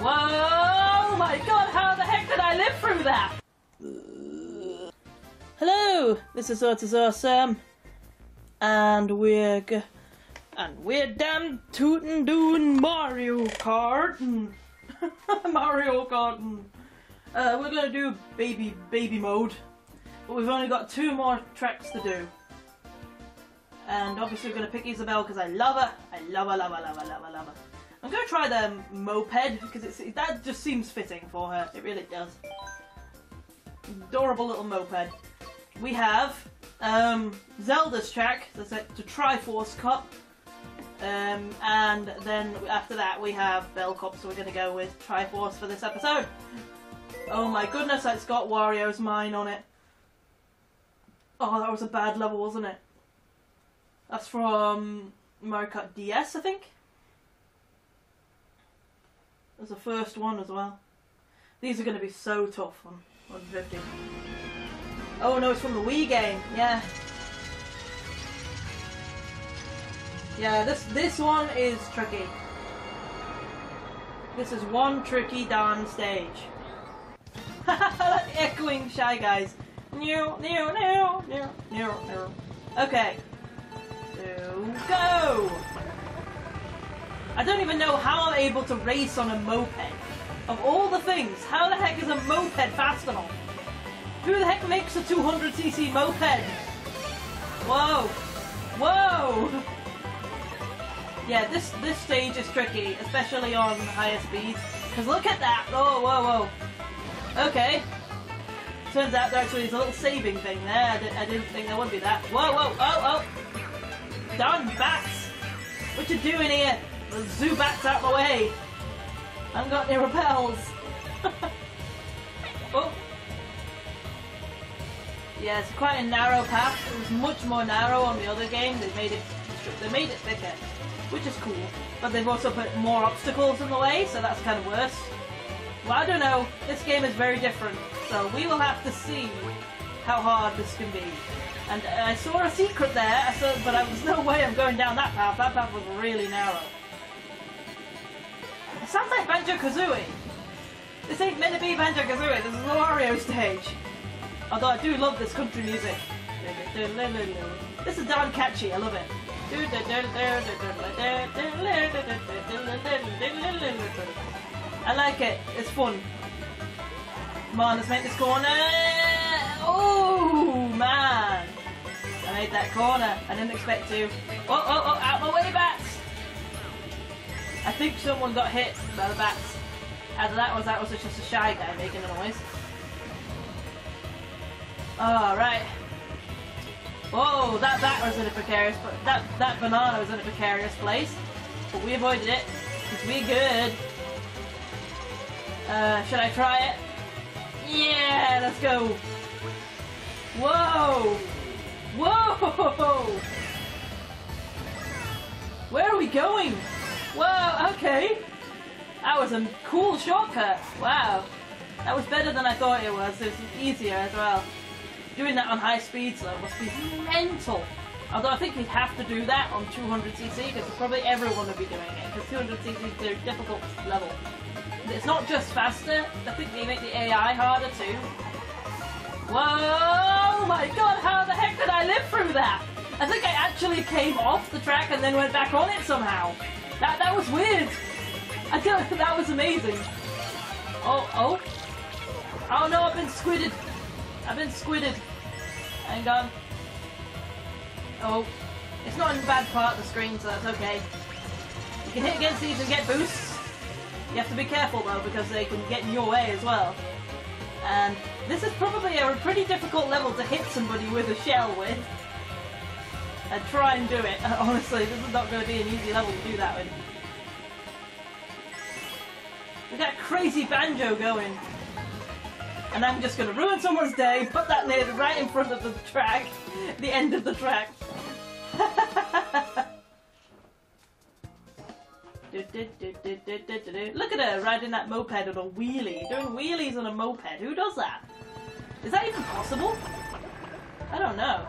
Whoa! My God, how the heck did I live through that? Hello, this is Autis Awsome, and we're damn tootin' doing Mario Kart. Mario Kart. We're gonna do baby mode, but we've only got 2 more tracks to do. And obviously we're gonna pick Isabelle because I love her. I love her, love her, love her, love her, love her. I'm gonna try the moped because that just seems fitting for her. It really does. Adorable little moped. We have Zelda's track. That's it. The Triforce Cup. And then after that we have Bell Cup. So we're gonna go with Triforce for this episode. Oh my goodness, it's got Wario's mine on it. Oh, that was a bad level, wasn't it? That's from Mario Kart DS, I think. That's the first one as well. These are going to be so tough on 150. Oh no, it's from the Wii game, yeah. Yeah, this one is tricky. This is one tricky darn stage. Haha, echoing Shy Guys. No, no, no, no, no, no. Okay. So, go! I don't even know how I'm able to race on a moped. Of all the things, how the heck is a moped fast enough? Who the heck makes a 200cc moped? Whoa! Whoa! Yeah, this stage is tricky, especially on higher speeds. Because look at that! Oh, whoa, whoa. Okay. Turns out there actually is a little saving thing there. I didn't think there would be that. Whoa, whoa, oh, oh! Done, bats! What you doing here? The zoo bats out the way! I haven't got any repels! Oh! Yeah, it's quite a narrow path. It was much more narrow on the other game. They made it thicker, which is cool. But they've also put more obstacles in the way, so that's kind of worse. Well, I don't know. This game is very different, so we will have to see how hard this can be. And I saw a secret there, but there was no way I'm going down that path. That path was really narrow. It sounds like Banjo-Kazooie. This ain't meant to be Banjo-Kazooie, this is the Wario stage. Although I do love this country music. This is darn catchy, I love it. I like it, it's fun. Come on, let's make this corner. Oh, man. I made that corner. I didn't expect to. Oh, oh, oh, out my way, bats. I think someone got hit by the bats. Either that was just a Shy Guy making a noise. Alright. Oh, whoa, that bat was in a precarious place. That banana was in a precarious place. But we avoided it. Because we're good. Should I try it? Yeah, let's go. Whoa! Whoa! Where are we going? Whoa, okay. That was a cool shortcut. Wow. That was better than I thought it was. It was easier as well. Doing that on high speeds though must be mental. Although I think you'd have to do that on 200cc because probably everyone would be doing it. Because 200cc is a difficult level. It's not just faster, I think they make the AI harder too. Whoa! My God, how the heck did I live through that? I think I actually came off the track and then went back on it somehow. That was weird. I don't, that was amazing. Oh, oh. Oh no, I've been squidded. I've been squidded. Hang on. Oh. It's not in a bad part of the screen, so that's okay. You can hit against these and get boosts. You have to be careful though because they can get in your way as well. And this is probably a pretty difficult level to hit somebody with a shell with. And try and do it. Honestly, this is not going to be an easy level to do that with. Look at that crazy banjo going. And I'm just going to ruin someone's day, put that lid right in front of the track. The end of the track. Look at her riding that moped on a wheelie, doing wheelies on a moped. Who does that? Is that even possible? I don't know.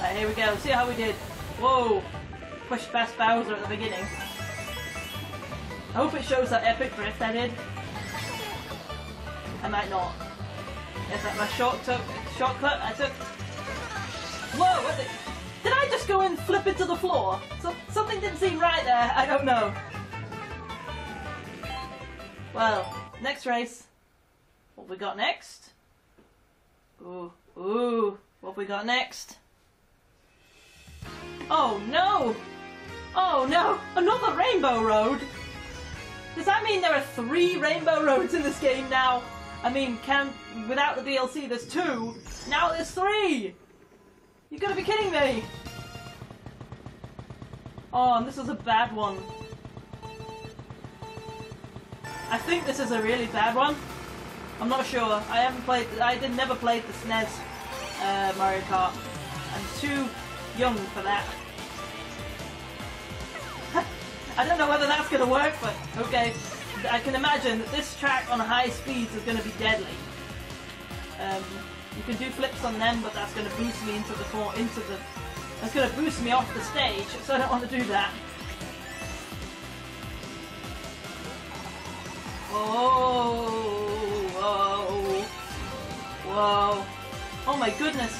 Right, here we go. See how we did. Whoa. Pushed past Bowser at the beginning. I hope it shows that epic drift I did. I might not. Is that my shortcut I took? Whoa, what the... Did I just go and flip into the floor? So, something didn't seem right there, I don't know. Well, next race. What have we got next? Ooh, ooh, what have we got next? Oh no! Oh no! Another rainbow road! Does that mean there are 3 rainbow roads in this game now? I mean, without the DLC there's 2, now there's 3! You gotta be kidding me! Oh, and this is a bad one. I think this is a really bad one. I'm not sure. I never played the SNES Mario Kart. I'm too young for that. I don't know whether that's gonna work, but okay. I can imagine that this track on high speeds is gonna be deadly. You can do flips on them, but that's gonna boost me into the that's gonna boost me off the stage, so I don't want to do that. Oh, whoa, whoa! Oh my goodness!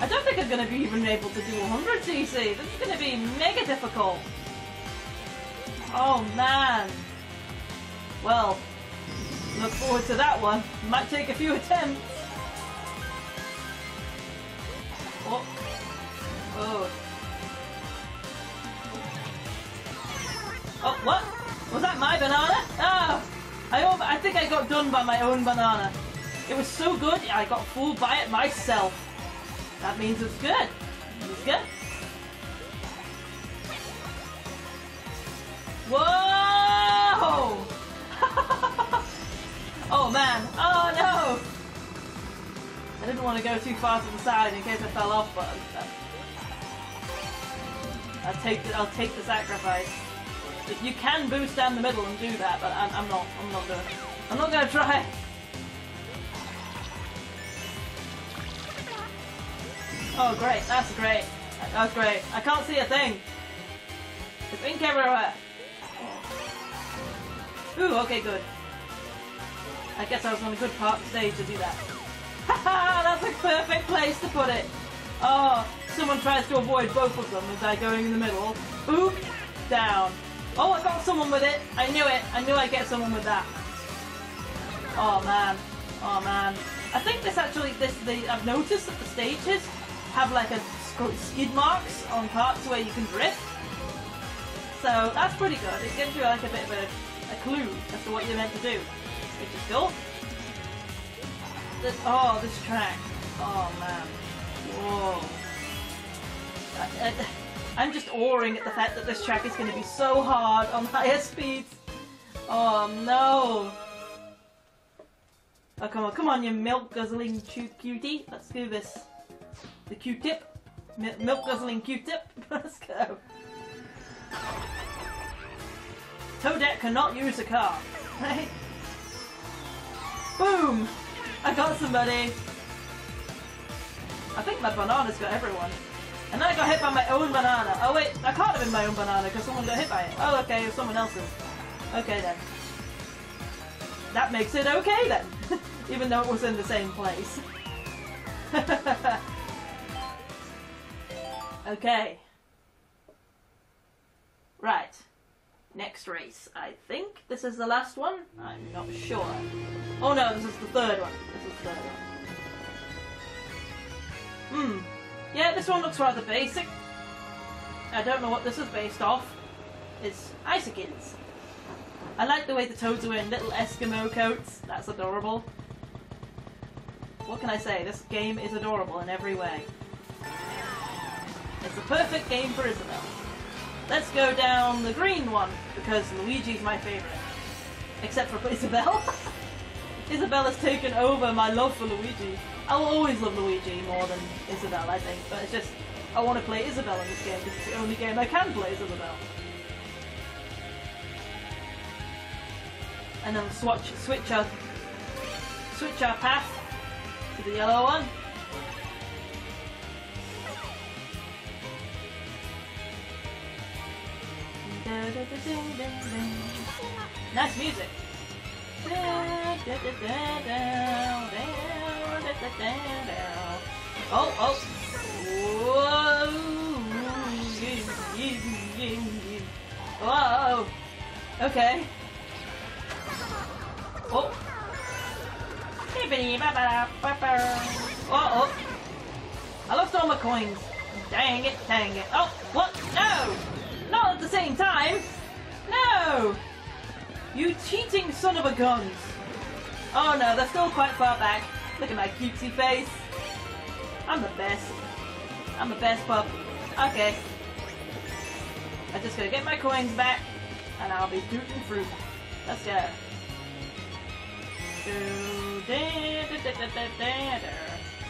I don't think I'm gonna be even able to do 100cc. This is gonna be mega difficult. Oh man! Well, look forward to that one. Might take a few attempts. Oh. Oh. Oh, what? Was that my banana? Ah! I think I got done by my own banana. It was so good, I got fooled by it myself. That means it's good. It's good. Whoa! Oh man, oh no! I didn't want to go too far to the side in case I fell off, but I'll take the sacrifice. You can boost down the middle and do that, but I'm not doing it. I'm not gonna try. Oh great, that's great. That's great. I can't see a thing. There's ink everywhere. Ooh, okay, good. I guess I was on a good part stage to do that. Haha, that's a perfect place to put it. Oh, someone tries to avoid both of them as I going in the middle. Oop, down. Oh, I got someone with it. I knew it. I knew I'd get someone with that. Oh man. Oh man. I think this actually, I've noticed that the stages have like a skid marks on parts where you can drift. So that's pretty good. It gives you like a bit of a clue as to what you're meant to do, which is cool. Oh, this track. Oh man. Whoa. I'm just awing at the fact that this track is going to be so hard on higher speeds. Oh no! Oh come on, you milk guzzling cutie! Let's do this. The Q-tip, milk guzzling Q-tip. Let's go. Toadette cannot use a car. Right? Boom! I got somebody. I think my banana's got everyone. And then I got hit by my own banana. Oh wait, I can't have been my own banana because someone got hit by it. Oh okay, it was someone else's. Okay then. That makes it okay then. Even though it was in the same place. Okay. Right. Next race, I think. This is the last one? I'm not sure. Oh no, this is the third one. This is the third one. Hmm. Yeah, this one looks rather basic. I don't know what this is based off. It's Icicles. I like the way the Toads are wearing little Eskimo coats. That's adorable. What can I say? This game is adorable in every way. It's the perfect game for Isabelle. Let's go down the green one, because Luigi's my favourite. Except for Isabelle. Isabelle has taken over my love for Luigi. I will always love Luigi more than Isabelle, I think, but it's just, I want to play Isabelle in this game because it's the only game I can play as Isabelle. And then switch our path to the yellow one. Nice music. Oh, oh. Whoa. Whoa. Okay. Oh. Uh-oh. I lost all my coins. Dang it, dang it. Oh, what? No! Not at the same time! No! You cheating son of a guns! Oh no, they're still quite far back. Look at my cutesy face. I'm the best. I'm the best, pup. Okay. I'm just gonna get my coins back, and I'll be tootin' fruit. Let's go.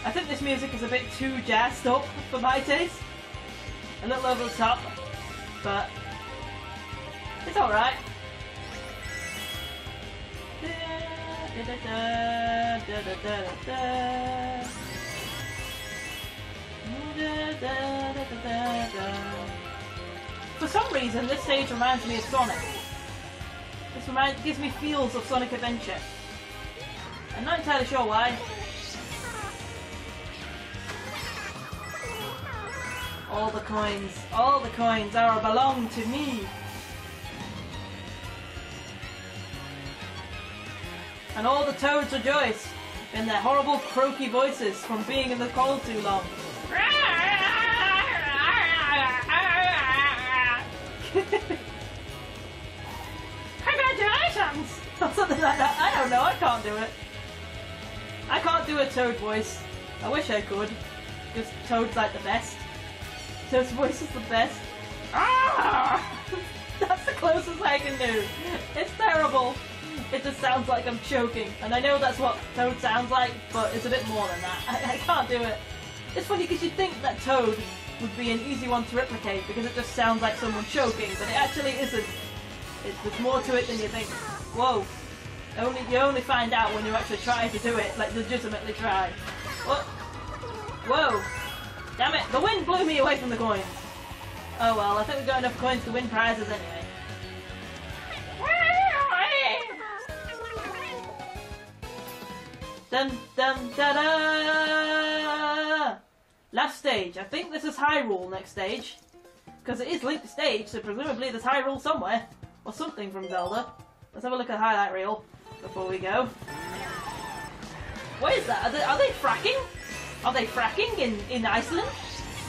I think this music is a bit too jazzed up for my taste. A little over the top, but it's alright. For some reason, this stage reminds me of Sonic. This gives me feels of Sonic Adventure. I'm not entirely sure why. All the coins are belong to me. And all the toads rejoice in their horrible croaky voices from being in the cold too long. Congratulations! Or something like that. I don't know, I can't do it. I can't do a toad voice. I wish I could. Because toad's like the best. Toad's voice is the best. That's the closest I can do. It's terrible. It just sounds like I'm choking, and I know that's what Toad sounds like, but it's a bit more than that. I can't do it. It's funny because you'd think that Toad would be an easy one to replicate because it just sounds like someone choking, but it actually isn't. There's more to it than you think. Whoa. You only find out when you actually try to do it, like legitimately try. What? Whoa. Damn it, the wind blew me away from the coins. Oh well, I think we've got enough coins to win prizes anyway. Dum dum da da! Last stage. I think this is Hyrule next stage. Because it is linked to stage, so presumably there's Hyrule somewhere. Or something from Zelda. Let's have a look at the highlight reel before we go. What is that? Are they fracking? Are they fracking in Iceland?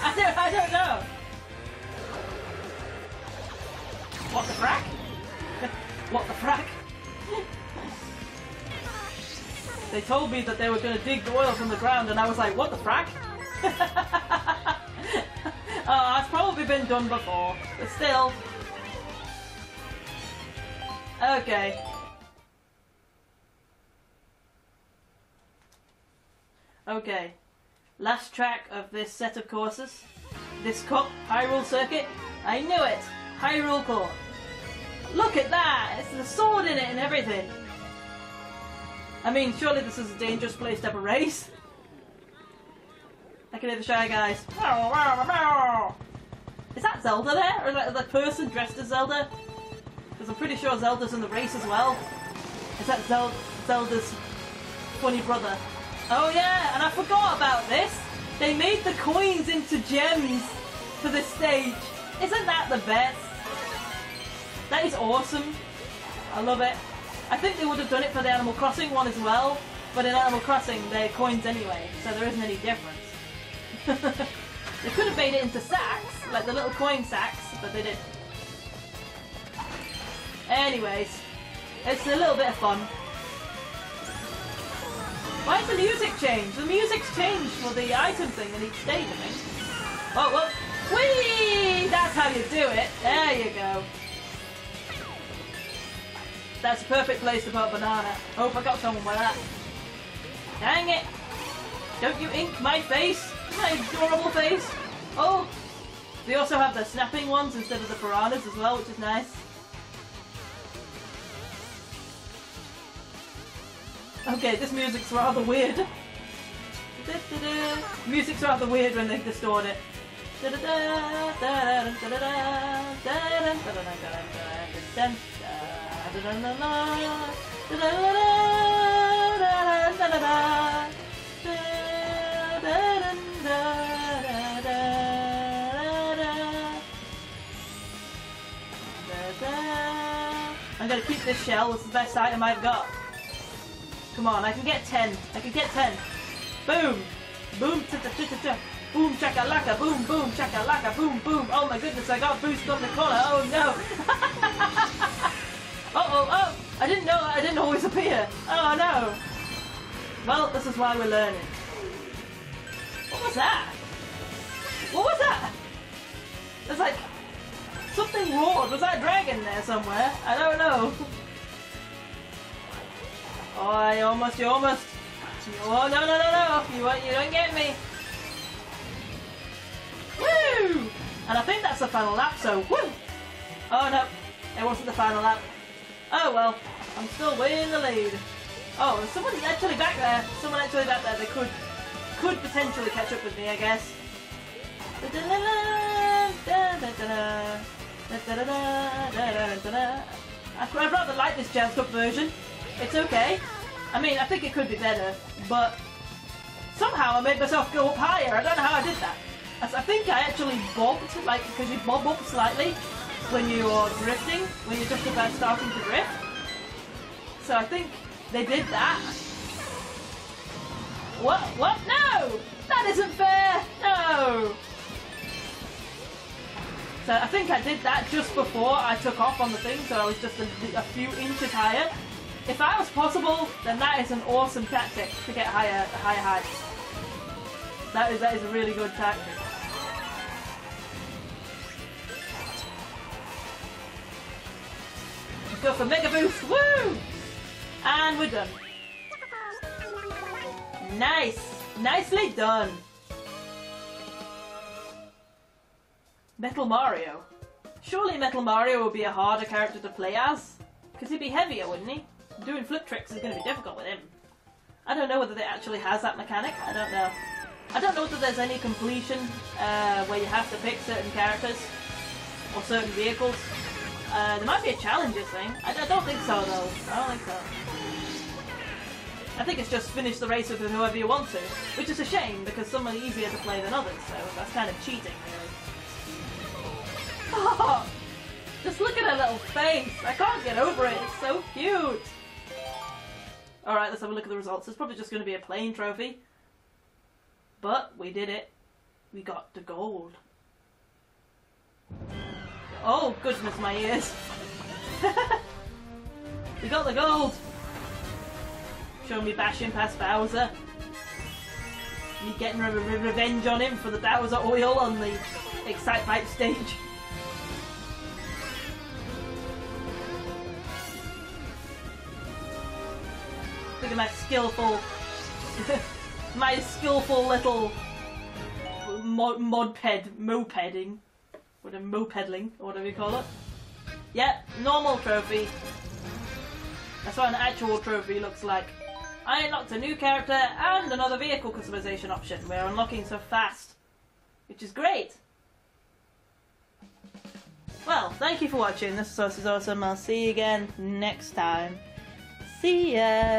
I don't know. What the frack? What the frack? They told me that they were going to dig the oil from the ground, and I was like, what the frack? Oh, that's probably been done before, but still. Okay. Okay. Last track of this set of courses. This cup, Hyrule Circuit. I knew it! Hyrule Court. Look at that! It's the sword in it and everything. I mean, surely this is a dangerous place to have a race. I can hear the Shy Guys. Is that Zelda there? Or is that the person dressed as Zelda? Because I'm pretty sure Zelda's in the race as well. Is that Zelda's funny brother? Oh yeah, and I forgot about this. They made the coins into gems for this stage. Isn't that the best? That is awesome. I love it. I think they would have done it for the Animal Crossing one as well, but in Animal Crossing they're coins anyway, so there isn't any difference. They could have made it into sacks, like the little coin sacks, but they didn't. Anyways, it's a little bit of fun. Why is the music changed? The music's changed for the item thing in each stage, I think. Oh, well, whee! That's how you do it. There you go. That's a perfect place to put a banana. Hope I got someone with that. Dang it! Don't you ink my face? My adorable face! Oh! They also have the snapping ones instead of the piranhas as well, which is nice. Okay, this music's rather weird. Music's rather weird when they distort it. I'm gonna keep this shell, it's the best item I've got. Come on, I can get 10. I can get 10. Boom! Boom! Cha-cha-cha-cha-cha! Boom chakalaka! Boom! Boom chakalaka! Boom! Boom! Oh my goodness! I got boost on the collar! Oh no! Oh! I didn't know. I didn't always appear. Oh no! Well, this is why we're learning. What was that? What was that? There's like something roared. Was that a dragon there somewhere? I don't know. Oh, I almost. You almost. Oh no! You don't get me. Woo! And I think that's the final lap, so woo! Oh no, it wasn't the final lap. Oh well, I'm still way in the lead. Oh, there's someone actually back there. Someone actually back there. They could potentially catch up with me, I guess. I'd rather like this jazzed up version. It's okay. I mean, I think it could be better, but somehow I made myself go up higher. I don't know how I did that. I think I actually bobbed, like, because you bob up slightly when you're drifting, when you're just about starting to drift. So I think they did that. What? What? No! That isn't fair! No! So I think I did that just before I took off on the thing, so I was just a few inches higher. If that was possible, then that is an awesome tactic to get higher heights. That is a really good tactic. Go for Mega Boost, woo! And we're done. Nice! Nicely done! Metal Mario. Surely Metal Mario would be a harder character to play as? Because he'd be heavier, wouldn't he? Doing flip tricks is going to be difficult with him. I don't know whether it actually has that mechanic, I don't know. I don't know whether there's any completion where you have to pick certain characters or certain vehicles. There might be a challenges thing. I don't think so though. I don't think so. I think it's just finish the race with whoever you want to, which is a shame because some are easier to play than others, so that's kind of cheating really. Oh, just look at her little face. I can't get over it. It's so cute. Alright, let's have a look at the results. It's probably just going to be a plain trophy. But we did it. We got the gold. Oh, goodness, my ears. We got the gold. Show me bashing past Bowser. Me getting revenge on him for the Bowser oil on the Excite Fight stage. Look at my skillful... my skillful little mopeding, or mopedling, or whatever you call it. Yep, normal trophy. That's what an actual trophy looks like. I unlocked a new character and another vehicle customization option. We're unlocking so fast, which is great. Well, thank you for watching. This is Autis Awsome. I'll see you again next time. See ya.